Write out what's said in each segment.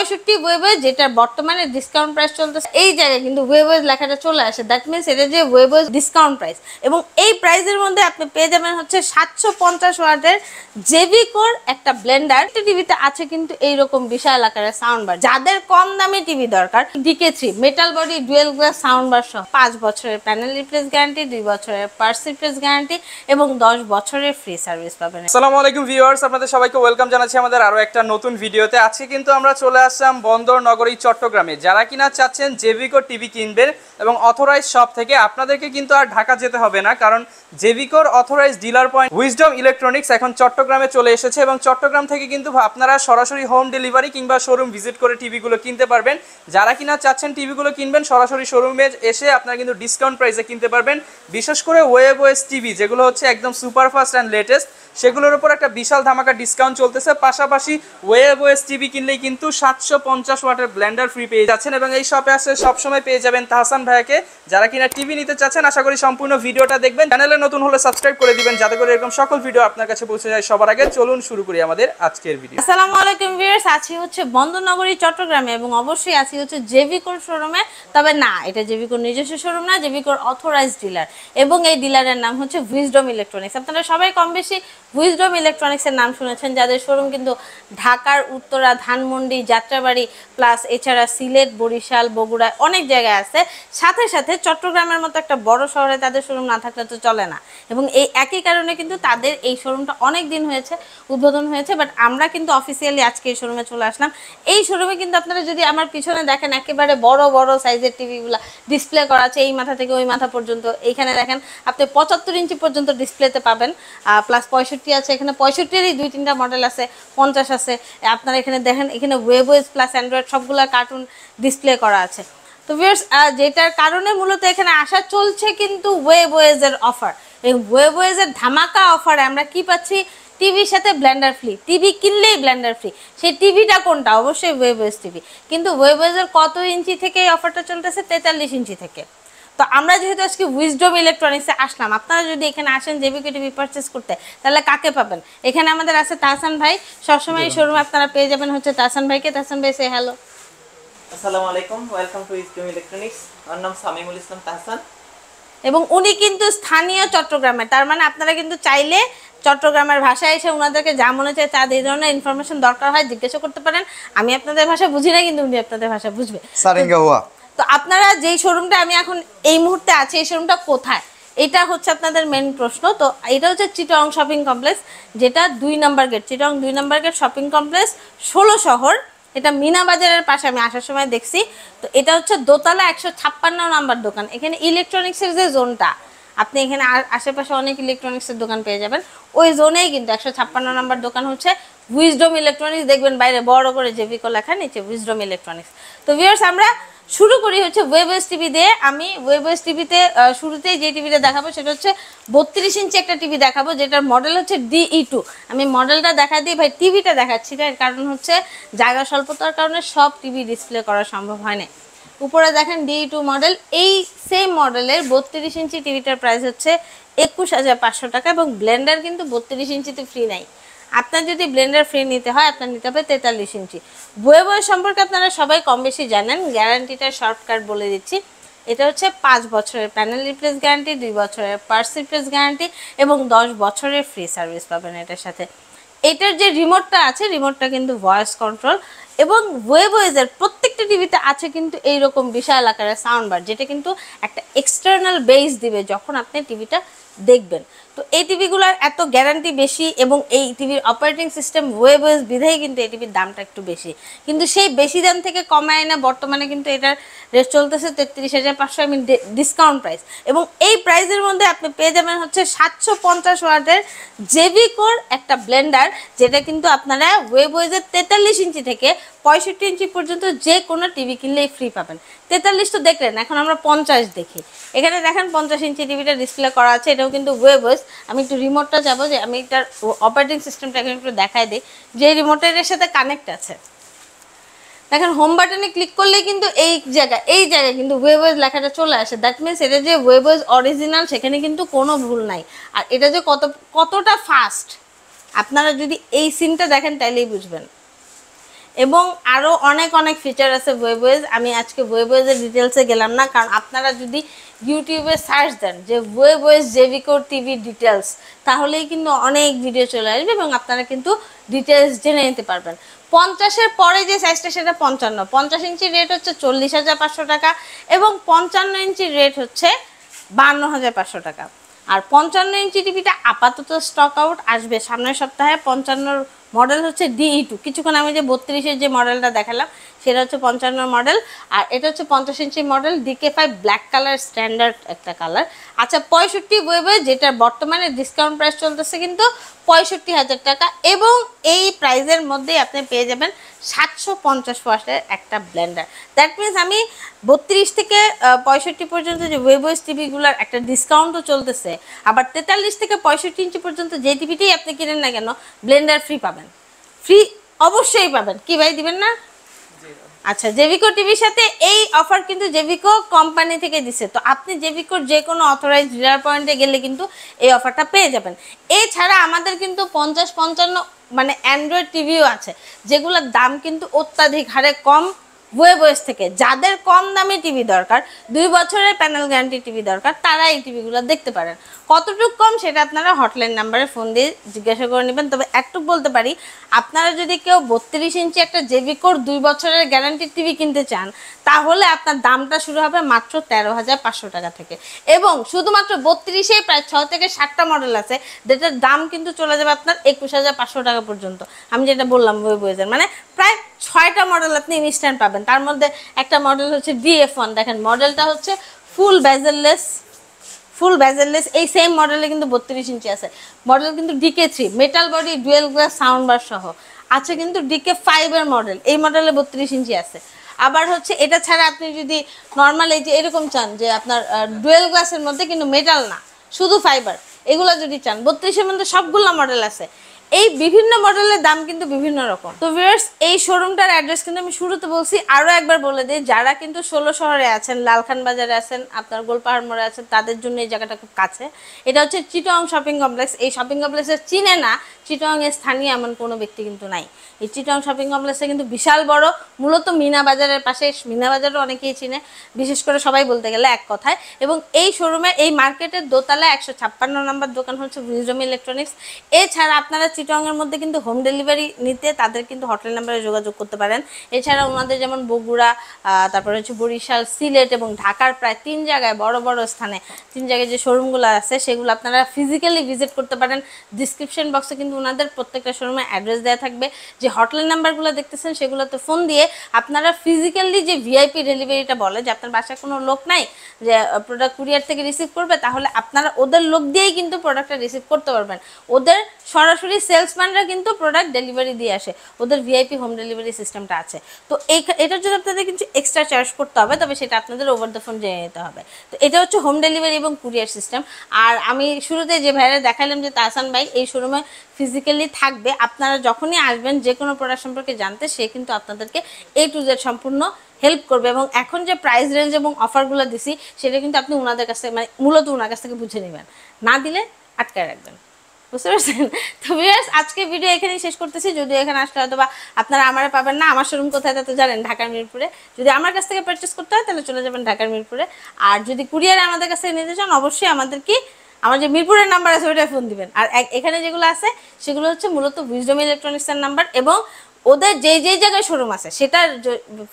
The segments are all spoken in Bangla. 65 ওয়েবার, যেটার বর্তমানে ডিসকাউন্ট প্রাইস চলতেছে। এই জায়গায় কিন্তু ওয়েবার লেখাটা চলে আসে, দ্যাট মিন্স এটা যে ওয়েবার ডিসকাউন্ট প্রাইস, এবং এই প্রাইসের মধ্যে আপনি পেয়ে যাবেন হচ্ছে 750 ওয়াটের জেভিকোর একটা ব্লেন্ডার। টিভিতে আছে কিন্তু এইরকম বিশাল আকারের সাউন্ড বার। যাদের কম দামে টিভি দরকার, DK3 metal body dual glass sound bar সহ 5 বছরের প্যানেল রিপ্লেস গ্যারান্টি, 2 বছরের পার্টস রিপ্লেস গ্যারান্টি এবং 10 বছরের ফ্রি সার্ভিস পাবেন। আসসালামু আলাইকুম ভিউয়ার্স, আপনাদের সবাইকে ওয়েলকাম জানাচ্ছি আমাদের আরো একটা নতুন ভিডিওতে। আজকে কিন্তু আমরা চলে আসলাম বন্দর নগরী চট্টগ্রামে। যারা কিনা চাচ্ছেন জেভিকো টিভি কিনবেন এবং অথরাইজ শপ থেকে, আপনাদেরকে কিন্তু আর ঢাকা যেতে হবে না, কারণ জেভিকোর authorize dealer point Wisdom Electronics এখন চট্টগ্রামে চলে এসেছে এবং চট্টগ্রাম থেকে কিন্তু আপনারা সরাসরি হোম ডেলিভারি কিংবা শোরুম ভিজিট করে টিভিগুলো কিনতে পারবেন। যারা কিনা চাচ্ছেন টিভিগুলো কিনবেন, সরাসরি শোরুমে এসে আপনারা কিন্তু ডিসকাউন্ট প্রাইসে কিনতে পারবেন। বিশেষ করে ওয়েবওয়েস টিভি, যেগুলো হচ্ছে একদম সুপারফাস্ট অ্যান্ড লেটেস্ট, সেগুলোর উপর একটা বিশাল ধামাকা ডিসকাউন্ট চলতেছে। পাশাপাশি ওয়েবওয়েস টিভি কিনলেই কিন্তু 750 ওয়াটের ব্লেন্ডার ফ্রি পেয়ে যাচ্ছেন। এবং এই শপে আসলে সবসময় পেয়ে যাবেন তাহসান ভাইয়াকে। যারা কিনা টিভি নিতে চাচ্ছেন, আশা করি সম্পূর্ণ ভিডিওটা দেখবেন। চ্যানেলে নতুন হলে সাবস্ক্রাইব করে দিবেন, যাতে করে এরকম সকল ভিডিও আপনার কাছে পৌঁছে যায় সবার আগে। চলুন শুরু করি আমাদের আজকের ভিডিও। আসসালামু আলাইকুম ভিউয়ার্স, আছি হচ্ছে বন্দর নগরী চট্টগ্রামে এবং অবশ্যই আছি হচ্ছে জেভিকোর শোরুমে। তবে না, এটা জেভিকোর নিজস্ব শোরুম না, জেভিকোর অথরাইজড ডিলার, এবং এই ডিলারের নাম হচ্ছে উইজডম ইলেকট্রনিক্স। আপনারা সবাই কম বেশি উইজডম ইলেকট্রনিক্সের নাম শুনেছেন, যাদের শোরুম কিন্তু ঢাকার উত্তরা, ধানমন্ডি, যাত্রাবাড়ি, প্লাস এছাড়া সিলেট, বরিশাল, বগুড়ায় অনেক জায়গায় আছে। সাথে সাথে চট্টগ্রামের মতো একটা বড় শহরে তাদের শোরুম না থাকলে তো চলে না, এবং এই একই কারণে কিন্তু তাদের এই শোরুমটা অনেক দিন হয়েছে উদ্বোধন হয়েছে, বাট আমরা কিন্তু অফিসিয়ালি আজকে এই শোরুমে চলে আসলাম। এই শোরুমে কিন্তু আপনারা যদি আমার পিছনে দেখেন, একেবারে বড় বড় সাইজের টিভিগুলো ডিসপ্লে করা আছে, এই মাথা থেকে ওই মাথা পর্যন্ত। এইখানে দেখেন আপনি 75 ইঞ্চি পর্যন্ত ডিসপ্লেতে পাবেন, প্লাস 65 আছে, এখানে 65-এরই 2-3টা মডেল আছে, 50 আছে। আপনারা এখানে দেখেন, এখানে ওয়েবওয়েজ প্লাস অ্যান্ড্রয়েড সবগুলো কার্টুন ডিসপ্লে করা আছে। তো ভিউয়ার্স, যেটার কারণে মূলত এখানে আসা চলছে কিন্তু ওয়েবওয়েজের অফার। এই ওয়েবওয়েজের ধামাকা অফার আমরা কি পাচ্ছি? টিভির সাথে ব্লেন্ডার ফ্রি, টিভি কিনলেই ব্লেন্ডার ফ্রি। সেই টিভিটা কোনটা? অবশ্যই ওয়েবওয়েজ টিভি। কিন্তু ওয়েবওয়েজের কত ইঞ্চি থেকে এই অফারটা চলতেছে? 43 ইঞ্চি থেকে। তো আমরা যেহেতু আজকে উইজডম ইলেকট্রনিক্সে আসলাম, আপনারা যদি এখানে আসেন জেভিকো টিভি পারচেস করতে, তাহলে কাকে পাবেন? এখানে আমাদের আছে তাহসান ভাই। সবসময় এই শোরুমে আপনারা পেয়ে যাবেন হচ্ছে তাহসান ভাইকে। তাহসান ভাই সে হ্যালো। আসসালামু আলাইকুম, ওয়েলকাম টু উইজডম ইলেকট্রনিক্স। আমার নাম সামিমুল ইসলাম তাহসান এবং উনি কিন্তু স্থানীয় চট্টগ্রামের। তার মানে আপনারা কিন্তু চাইলে চট্টগ্রামের ভাষায় এসে ওনাদেরকে যা মনে চায় তা, এই ধরনের ইনফরমেশন দরকার হয় জিজ্ঞাসা করতে পারেন। আমি আপনাদের ভাষা বুঝি না, কিন্তু উনি আপনাদের ভাষা বুঝবে। তো আপনারা যেই শোরুমটা আমি এখন এই মুহূর্তে আছি, এই শোরুমটা কোথায়, এটা হচ্ছে আপনাদের মেন প্রশ্ন। তো এটা হচ্ছে চিটং শপিং কমপ্লেক্স, যেটা 2 নম্বর গেট, চিটং 2 নম্বর গেট শপিং কমপ্লেক্স, 16 শহর। এটা মিনা বাজারের পাশে আমি আসার সময় দেখছি। তো এটা হচ্ছে দোতলা 156 নম্বর দোকান। এখানে ইলেকট্রনিক্সের যে জোনটা, আপনি এখানে আশেপাশে অনেক ইলেকট্রনিক্সের দোকান পেয়ে যাবেন, ওই জোনেই কিন্তু 156 নম্বর দোকান হচ্ছে উইজডম ইলেকট্রনিক্স। দেখবেন বাইরে বড় করে জেভিকো লেখা, নিচে উইজডম ইলেকট্রনিক্স। তো ভিউয়ার্স, আমরা শুরু করি হচ্ছে ওয়েবওয়েজ টিভি দিয়ে। আমি ওয়েবওয়েজ টিভিতে শুরুতেই যে টিভিটা দেখাবো সেটা হচ্ছে 32 ইঞ্চি একটা টিভি দেখাবো, যেটার মডেল হচ্ছে DE2। আমি মডেলটা দেখা দিই, ভাই টিভিটা দেখাচ্ছি না, কারণ হচ্ছে জায়গা স্বল্পতার কারণে সব টিভি ডিসপ্লে করা সম্ভব হয় না। উপরে দেখেন DE2 মডেল। এই সেম মডেলের 32 ইঞ্চি টিভিটার প্রাইস হচ্ছে 21,500 টাকা, এবং ব্লেন্ডার কিন্তু 32 ইঞ্চিতে ফ্রি নাই। আপনার যদি ব্লেন্ডার ফ্রি নিতে হয়, আপনার নিতে হবে 43 ইঞ্চি। ওয়েবওয়েজ সম্পর্কে আপনারা সবাই কম বেশি জানেন, গ্যারান্টিটা শর্টকাট বলে দিচ্ছি। এটা হচ্ছে 5 বছরের প্যানেল রিপ্লেস গ্যারান্টি, 2 বছরের পার্টস রিপ্লেস গ্যারান্টি এবং 10 বছরের ফ্রি সার্ভিস পাবেন এটার সাথে। এটার যে রিমোটটা আছে, রিমোটটা কিন্তু ভয়েস কন্ট্রোল, এবং ওয়েবওয়েজের প্রত্যেকটা টিভিতে আছে কিন্তু এইরকম বিশাল আকারের সাউন্ড বার, যেটা কিন্তু একটা এক্সটার্নাল বেস দিবে যখন আপনি টিভিটা দেখবেন। তো এই টিভিগুলোর এত গ্যারান্টি বেশি, এবং এই টিভির অপারেটিং সিস্টেম ওয়েবওয়েজ বিধায় কিন্তু এই টিভির দামটা একটু বেশি। কিন্তু সেই বেশি দাম থেকে কমায় না, বর্তমানে কিন্তু এটার রেট চলতেছে 33,500, আমি ডিসকাউন্ট প্রাইস। এবং এই প্রাইসের মধ্যে আপনি পেয়ে যাবেন হচ্ছে 750 ওয়াটের জেভিকোর একটা ব্লেন্ডার, যেটা কিন্তু আপনারা ওয়েবওয়েজের 43 ইঞ্চি থেকে 65 ইঞ্চি পর্যন্ত যে কোনো টিভি কিনলেই ফ্রি পাবেন। 43 তো দেখলেন, এখন আমরা 50 দেখি। এখানে দেখেন 50 ইঞ্চি টিভিটা ডিসপ্লে করা আছে, এটাও কিন্তু ওয়েবওয়েজ। আমি একটু রিমোটটা যাবো, যে আমি এটার অপারেটিং সিস্টেমটা এখানে একটু দেখাই দিই। যে রিমোটটা এটার সাথে কানেক্ট আছে, দেখেন হোম বাটনে ক্লিক করলে কিন্তু এই জায়গায় কিন্তু ওয়েবওয়েজ লেখাটা চলে আসে, দ্যাট মিনস এটা যে ওয়েবওয়েজ অরিজিনাল, সেখানে কিন্তু কোনো ভুল নাই। আর এটা যে কতটা ফাস্ট, আপনারা যদি এই সিনটা দেখেন তাইলেই বুঝবেন। এবং আরো অনেক অনেক ফিচার আছে ওয়েবওয়েজ। আমি আজকে ওয়েবওয়েজের ডিটেইলসে গেলাম না, কারণ আপনারা যদি ইউটিউবে সার্চ দেন যে ওয়েবওয়েজ জেভিকো টিভি ডিটেইলস, তাহলেই কিন্তু অনেক ভিডিও চলে আসবে এবং আপনারা কিন্তু ডিটেইলস জেনে নিতে পারবেন। 50-এর পরে যে সাইজটা সেটা 55, 50 ইঞ্চি রেট হচ্ছে 40,500 টাকা এবং 55 ইঞ্চি রেট হচ্ছে 52,500 টাকা। আর 55 ইঞ্চি টিভিটা আপাতত স্টক আউট, আসবে সামনের সপ্তাহে। 55-র মডেল হচ্ছে DE2, কিছুক্ষণ আমি যে 32-এর যে মডেলটা দেখালাম সেটা হচ্ছে 55-র মডেল, আর এটা হচ্ছে 50 ইঞ্চি model DK5 black colour, standard একটা কালার। আচ্ছা 65 ওয়েবে, যেটা বর্তমানে ডিসকাউন্ট প্রাইস চলতেছে কিন্তু 65,000 টাকা, এবং এই প্রাইজের মধ্যেই আপনি পেয়ে যাবেন 750 ওয়াটের একটা ব্লেন্ডার। দ্যাট মিনস আমি 32 থেকে 65 পর্যন্ত যে ওয়েবওয়েজ টিভিগুলোর একটা ডিসকাউন্টও চলতেছে, আবার 43 থেকে 65 ইঞ্চি পর্যন্ত যে টিভিটি আপনি কিনেন না কেন ব্লেন্ডার ফ্রি পাবেন, ফ্রি অবশ্যই পাবেন। কি ভাই দিবেন না? আচ্ছা জেভিকো টিভির সাথে এই অফার কিন্তু জেভিকো কোম্পানি থেকে দিছে, তো আপনি জেভিকোর যে কোনো অথরাইজ ডিলার পয়েন্টে গেলে কিন্তু এই অফারটা পেয়ে যাবেন। এছাড়া আমাদের কিন্তু 50-55 মানে অ্যান্ড্রয়েড টিভিও আছে, যেগুলোর দাম কিন্তু অত্যাধিক হারে কম ওয়েবওয়েজ থেকে। যাদের কম দামে টিভি দরকার, 2 বছরের প্যানেল গ্যারান্টি টিভি দরকার, তারা এই টিভিগুলো দেখতে পারেন। কতটুকু কম সেটা আপনারা হটলাইন নাম্বারে ফোন দিয়ে জিজ্ঞাসা করে নেবেন। তবে একটুকু বলতে পারি, আপনারা যদি কেউ 32 ইঞ্চি একটা জেভিকোর 2 বছরের গ্যারান্টি টিভি কিনতে চান, তাহলে আপনার দামটা শুরু হবে মাত্র 13,500 টাকা থেকে, এবং শুধুমাত্র 32-এ প্রায় 6 থেকে 7টা মডেল আছে, যেটার দাম কিন্তু চলে যাবে আপনার 21,500 টাকা পর্যন্ত। আমি যেটা বললাম ওয়েবওয়েজের, মানে প্রায় 6টা মডেল আপনি ইনস্ট্যান্ট পাবেন। তার মধ্যে একটা মডেল হচ্ছে DF1, দেখেন মডেলটা হচ্ছে ফুল ব্যাজেললেস। এই সেম মডেলে কিন্তু 32 ইঞ্চি আছে, মডেল কিন্তু DK3, metal body, dual glass soundbar সহ আছে। কিন্তু DK5 এর মডেল, এই মডেলে 32 ইঞ্চি আছে। আবার হচ্ছে এটা ছাড়া আপনি যদি নর্মাল এই যে এরকম চান যে আপনার ডুয়েল গ্লাসের মধ্যে কিন্তু মেটাল না, শুধু ফাইবার, এগুলো যদি চান 32-এর মধ্যে সবগুলো মডেল আছে। এই বিভিন্ন মডেলের দাম কিন্তু বিভিন্ন রকম। তো ভিউয়ার্স, এই শোরুমটার অ্যাড্রেস কিন্তু আমি শুরুতে বলছি, আরও একবার বলে দিই। যারা কিন্তু 16 শহরে আছেন, লালখান বাজারে আছেন, আপনার গোলপাহাড় মোড়ে আছেন, তাদের জন্য এই জায়গাটা খুব কাছে। এটা হচ্ছে চিটগং শপিং কমপ্লেক্স। এই শপিং কমপ্লেক্সে চিনে না চিটগংয়ের স্থানীয় এমন কোনো ব্যক্তি কিন্তু নাই। এই চিটগং শপিং কমপ্লেক্সে কিন্তু বিশাল বড়, মূলত মিনা বাজারের পাশে। মিনা বাজারও অনেকেই চিনে, বিশেষ করে সবাই বলতে গেলে এক কথায়। এবং এই শোরুমে, এই মার্কেটের দোতলা 156 নম্বর দোকান হচ্ছে উইজডম ইলেকট্রনিক্স। এছাড়া আপনারা চিটগংয়ের মধ্যে কিন্তু হোম ডেলিভারি নিতে তাদের কিন্তু হটলাইন নাম্বারে যোগাযোগ করতে পারেন। এছাড়া ওনাদের যেমন বগুড়া, তারপরে হচ্ছে বরিশাল, সিলেট এবং ঢাকার প্রায় 3 জায়গায়, বড় বড় স্থানে 3 জায়গায় যে শোরুমগুলো আছে সেগুলো আপনারা ফিজিক্যালি ভিজিট করতে পারেন। ডিসক্রিপশন বক্সে কিন্তু ওনাদের প্রত্যেকটা শোরুমে অ্যাড্রেস দেওয়া থাকবে। যে হটলাইন নাম্বারগুলো দেখতেছেন সেগুলোতে ফোন দিয়ে আপনারা ফিজিক্যালি, যে ভিআইপি ডেলিভারিটা বলে, যে আপনার বাসায় কোনো লোক নাই যে প্রোডাক্ট কুরিয়ার থেকে রিসিভ করবে, তাহলে আপনারা ওদের লোক দিয়েই কিন্তু প্রোডাক্টটা রিসিভ করতে পারবেন। ওদের সরাসরি সেলসম্যানরা কিন্তু প্রোডাক্ট ডেলিভারি দিয়ে আসে, ওদের ভিআইপি হোম ডেলিভারি সিস্টেমটা আছে। তো এটার জন্য আপনাদের কিন্তু এক্সট্রা চার্জ করতে হবে, তবে সেটা আপনাদের ওভার দ্য ফোন জেনে নিতে হবে। তো এটা হচ্ছে হোম ডেলিভারি এবং কুরিয়ার সিস্টেম। আর আমি শুরুতে যে ভাইরা দেখালাম যে তাহসান ভাই এই শোরুমে ফিজিক্যালি থাকবে, আপনারা যখনই আসবেন যে কোনো প্রোডাক্ট সম্পর্কে জানতে, সে কিন্তু আপনাদেরকে A to Z সম্পূর্ণ হেল্প করবে। এবং এখন যে প্রাইস রেঞ্জ এবং অফারগুলো দিছি সেটা কিন্তু আপনি ওনাদের কাছে, মানে মূলত ওনার কাছ থেকে বুঝে নেবেন, না দিলে আটকায় রাখবেন, বুঝতে পারছেন? তো ভিউয়ার্স, আজকে ভিডিও এখানেই শেষ করতেছি। যদি এখানে আসলে হয়তো বা আপনারা আমার পাবেন না, আমার শোরুম কোথায় তা তো জানেন, ঢাকার মিরপুরে। যদি আমার কাছ থেকে পারচেস করতে হয় তাহলে চলে যাবেন ঢাকার মিরপুরে। আর যদি কুরিয়ারে আমাদের কাছে নিতে চান, অবশ্যই আমার যে মিরপুরের নাম্বার আছে ওইটাই ফোন দিবেন। আর এখানে যেগুলো আছে সেগুলো হচ্ছে মূলত উইজডম ইলেকট্রনিক্সের নাম্বার, এবং ওদের যেই জায়গায় শোরুম আছে সেটার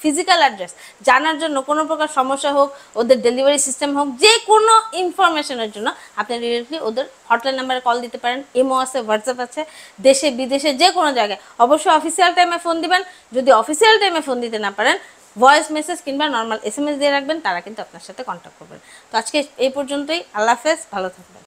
ফিজিক্যাল অ্যাড্রেস জানার জন্য, কোনো প্রকার সমস্যা হোক, ওদের ডেলিভারি সিস্টেম হোক, যে কোনো ইনফরমেশনের জন্য আপনি ডিরেক্টলি ওদের হটলাইন নাম্বারে কল দিতে পারেন। ইমো আছে, হোয়াটসঅ্যাপ আছে, দেশে বিদেশে যে কোনো জায়গায়। অবশ্যই অফিসিয়াল টাইমে ফোন দিবেন। যদি অফিসিয়াল টাইমে ফোন দিতে না পারেন, ভয়েস মেসেজ কিংবা নর্মাল SMS দিয়ে রাখবেন, তারা কিন্তু আপনার সাথে কন্ট্যাক্ট করবেন। তো আজকে এই পর্যন্তই। আল্লাহ হাফেজ, ভালো থাকবেন।